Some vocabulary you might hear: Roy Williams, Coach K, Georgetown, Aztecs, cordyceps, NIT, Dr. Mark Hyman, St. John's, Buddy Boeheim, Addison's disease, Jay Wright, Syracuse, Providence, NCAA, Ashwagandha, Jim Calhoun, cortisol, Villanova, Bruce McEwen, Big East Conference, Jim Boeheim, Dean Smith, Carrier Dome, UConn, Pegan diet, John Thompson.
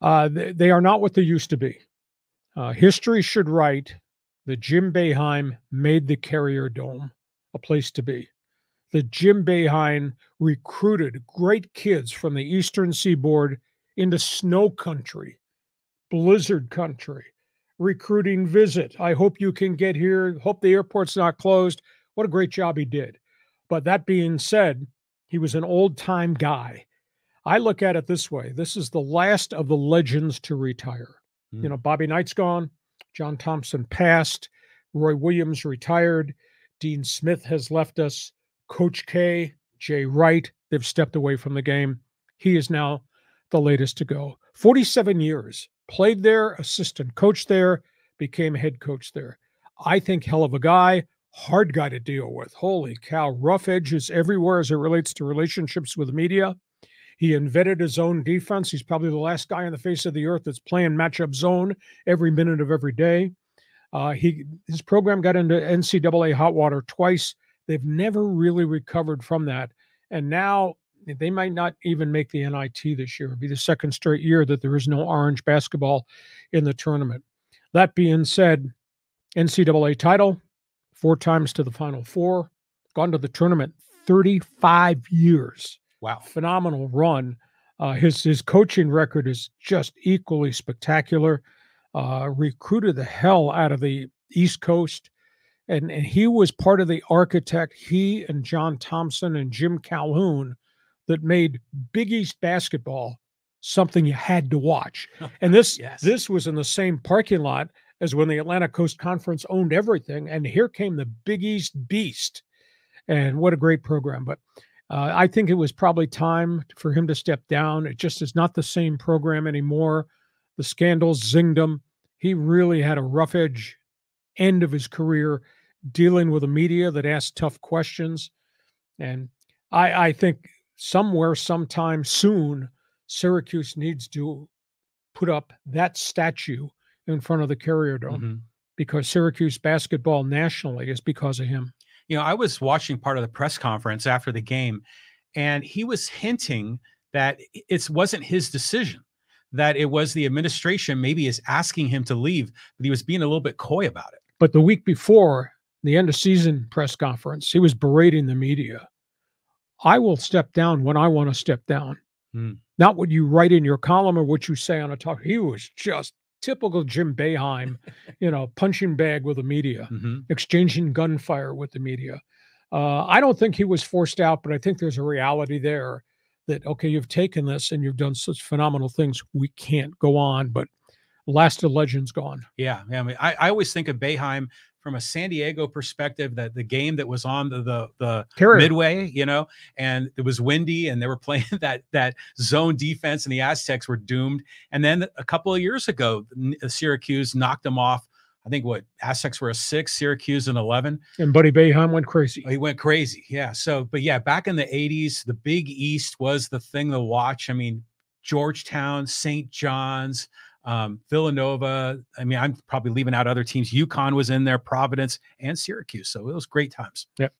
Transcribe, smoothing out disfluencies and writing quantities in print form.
They are not what they used to be. History should write that Jim Boeheim made the Carrier Dome a place to be, that Jim Boeheim recruited great kids from the Eastern Seaboard into snow country, blizzard country, recruiting visit. I hope you can get here. Hope the airport's not closed. What a great job he did. But that being said, he was an old-time guy. I look at it this way. This is the last of the legends to retire. Mm. You know, Bobby Knight's gone. John Thompson passed. Roy Williams retired. Dean Smith has left us. Coach K, Jay Wright, they've stepped away from the game. He is now the latest to go. 47 years, played there, assistant coach there, became head coach there. I think hell of a guy, hard guy to deal with. Holy cow, rough edges everywhere as it relates to relationships with media. He invented his own defense. He's probably the last guy on the face of the earth that's playing matchup zone every minute of every day. His program got into NCAA hot water twice. They've never really recovered from that. And now they might not even make the NIT this year. It'll be the second straight year that there is no orange basketball in the tournament. That being said, NCAA title, 4 times to the Final Four, gone to the tournament 35 years. Wow. Phenomenal run. His coaching record is just equally spectacular. Recruited the hell out of the East Coast. And he was part of the architect, he and John Thompson and Jim Calhoun, that made Big East basketball something you had to watch. And this, yes, this was in the same parking lot as when the Atlantic Coast Conference owned everything. And here came the Big East beast. And what a great program. But I think it was probably time for him to step down. It just is not the same program anymore. The scandals zinged him. He really had a rough edge end of his career, dealing with a media that asked tough questions. And I think somewhere, sometime soon, Syracuse needs to put up that statue in front of the Carrier Dome, mm-hmm, because Syracuse basketball nationally is because of him. You know, I was watching part of the press conference after the game, and he was hinting that it wasn't his decision, that it was the administration maybe is asking him to leave, but he was being a little bit coy about it. But the week before the end of season press conference, he was berating the media. I will step down when I want to step down. Mm. Not what you write in your column or what you say on a talk. He was just typical Jim Boeheim, you know, punching bag with the media, mm-hmm, exchanging gunfire with the media. I don't think he was forced out, but I think there's a reality there that, okay, you've taken this and you've done such phenomenal things. We can't go on, but last of legend's gone. Yeah. I mean, I always think of Boeheim from a San Diego perspective, that the game that was on the midway, you know, and it was windy and they were playing that zone defense and the Aztecs were doomed. And then a couple of years ago, Syracuse knocked them off. I think what Aztecs were a 6, Syracuse an 11, and Buddy Boeheim went crazy. He went crazy, yeah. So, but yeah, back in the '80s, the Big East was the thing to watch. I mean, Georgetown, St. John's, Villanova. I mean, I'm probably leaving out other teams. UConn was in there, Providence, and Syracuse. So it was great times. Yep.